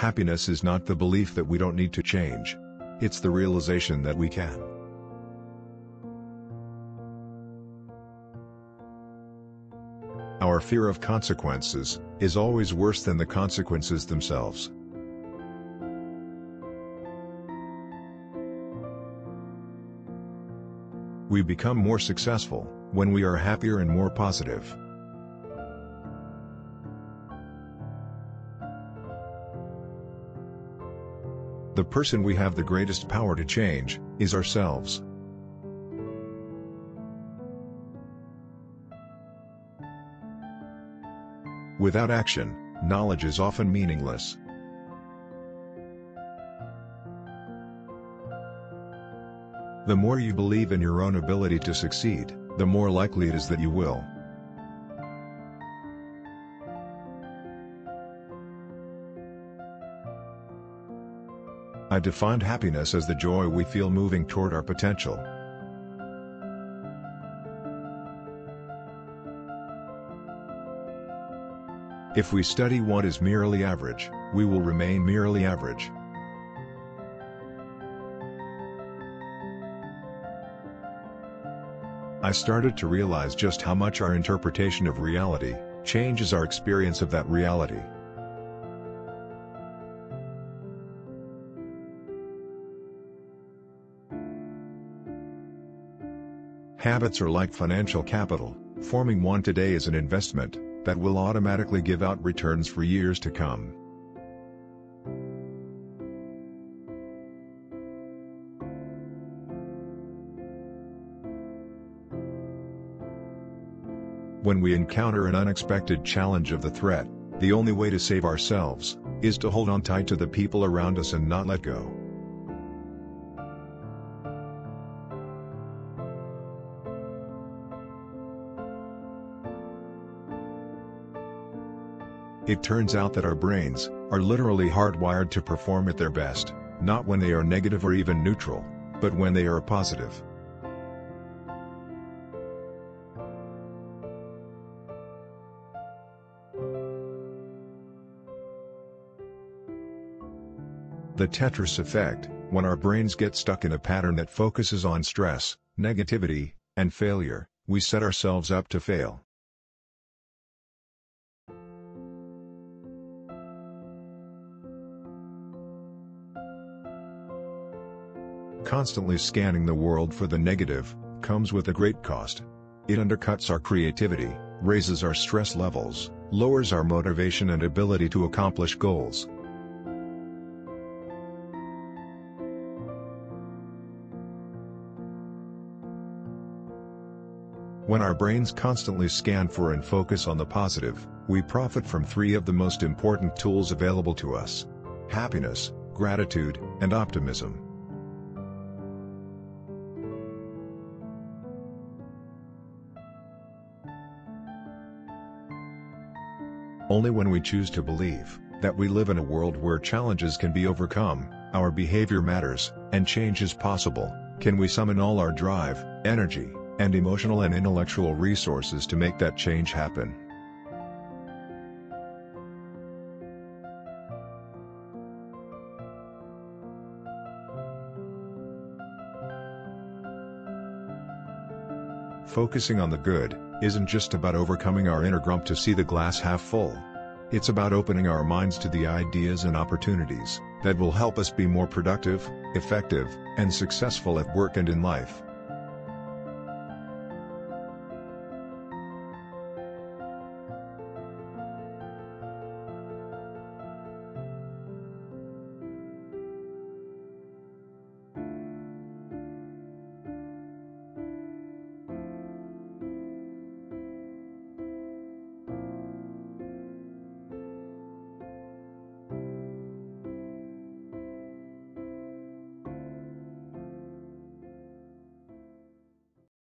Happiness is not the belief that we don't need to change. It's the realization that we can. Our fear of consequences is always worse than the consequences themselves. We become more successful when we are happier and more positive. The person we have the greatest power to change is ourselves. Without action, knowledge is often meaningless. The more you believe in your own ability to succeed, the more likely it is that you will. I defined happiness as the joy we feel moving toward our potential. If we study what is merely average, we will remain merely average. I started to realize just how much our interpretation of reality changes our experience of that reality. Habits are like financial capital. Forming one today is an investment that will automatically give out returns for years to come. When we encounter an unexpected challenge of the threat, the only way to save ourselves is to hold on tight to the people around us and not let go. It turns out that our brains are literally hardwired to perform at their best, not when they are negative or even neutral, but when they are positive. The Tetris effect, when our brains get stuck in a pattern that focuses on stress, negativity, and failure, we set ourselves up to fail. Constantly scanning the world for the negative comes with a great cost. It undercuts our creativity, raises our stress levels, lowers our motivation and ability to accomplish goals. When our brains constantly scan for and focus on the positive, we profit from three of the most important tools available to us: happiness, gratitude, and optimism. Only when we choose to believe that we live in a world where challenges can be overcome, our behavior matters, and change is possible, can we summon all our drive, energy, and emotional and intellectual resources to make that change happen. Focusing on the good isn't just about overcoming our inner grump to see the glass half full. It's about opening our minds to the ideas and opportunities that will help us be more productive, effective, and successful at work and in life.